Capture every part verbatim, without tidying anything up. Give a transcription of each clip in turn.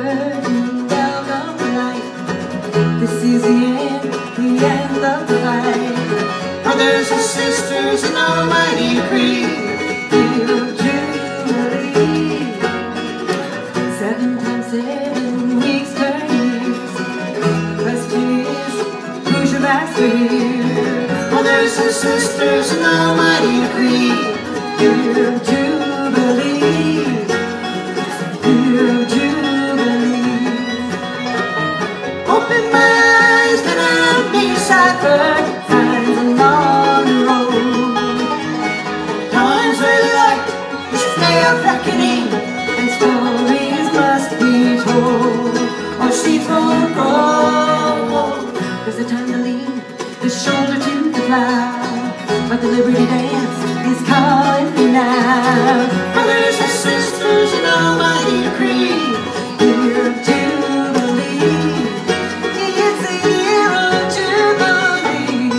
curtain down on bright. This is the end, the end of the light. Brothers and sisters in almighty creed, we'll jubilee. Seven times seven weeks per year. The question is, who shall last for here? Brothers and sisters in almighty creed, we'll jubilee. We'll jubilee. Open my eyes that I'll be deciphered. Signs along the road. Times where light is the day of reckoning, and stories must be told. Or sheep will grow. There's a time to lean the shoulder to the plow, but the Liberty Dance is calling me now. Brothers and sisters in almighty creed, year of jubilee. It's the year of jubilee.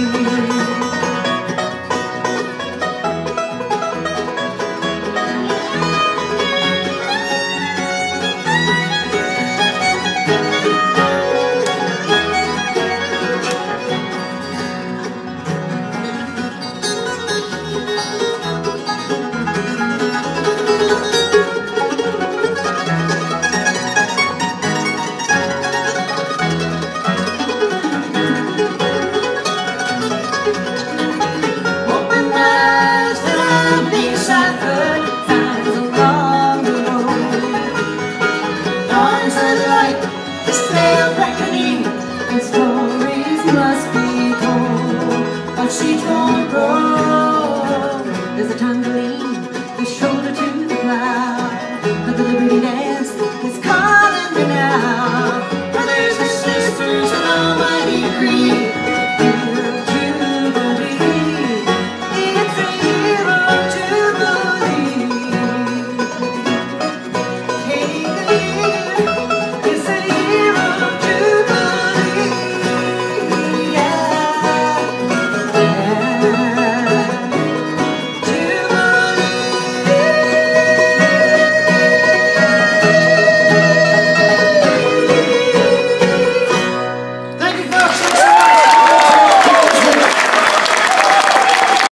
It's the day of reckoning.